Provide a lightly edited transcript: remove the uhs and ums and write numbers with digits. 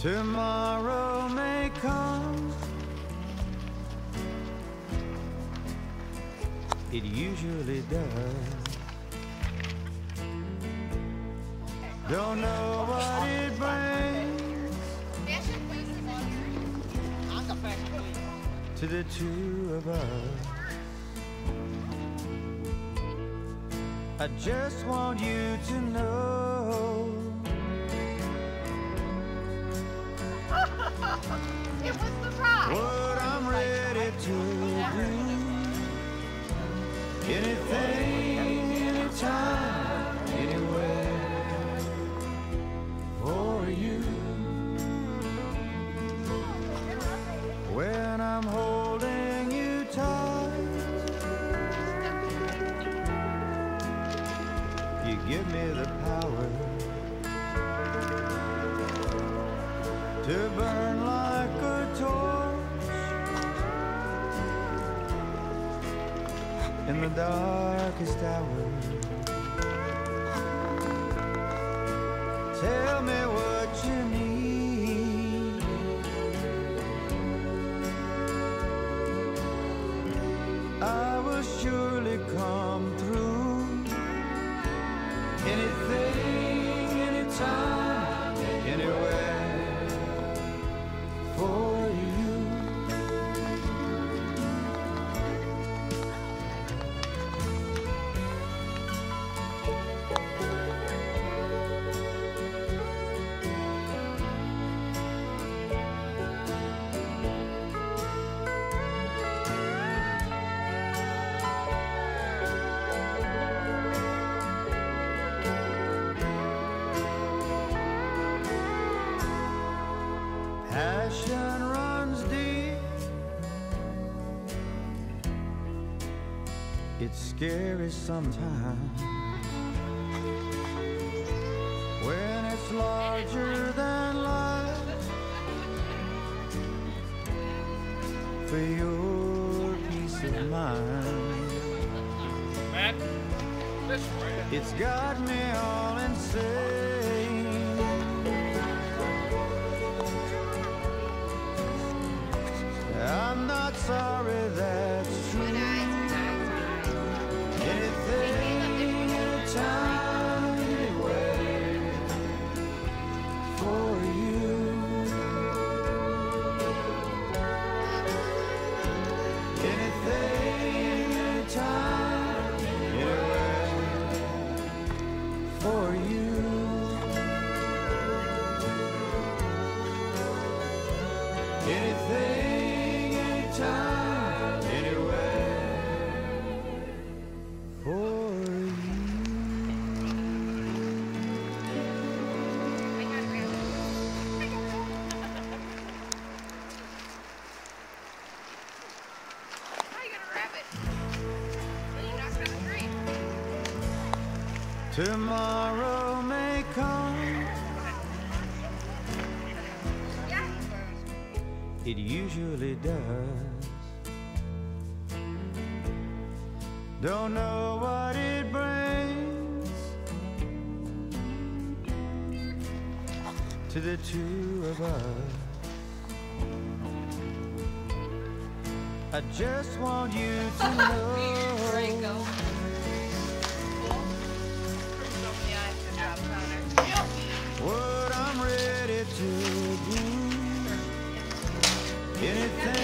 Tomorrow may come, it usually does. Don't know what it brings to the two of us. I just want you to know it was the ride. What I'm ready to do. Anything, anytime, anywhere for you. When I'm holding you tight, you give me the power to burn like a torch in the darkest hour. Tell me what you need. I will surely come through. Anything, anytime, anywhere. Passion runs deep, it's scary sometimes when it's larger than life. For your peace of mind, it's got me all insane. I'm not sorry, that's true. Anything, anytime, anywhere for you. Anything, anytime, anywhere for you. Anything, anywhere for you. How are you gonna wrap it? Well, you're not gonna drink. Tomorrow may come, it usually does. Don't know what it brings to the two of us. I just want you to know what I'm ready to do. Anything.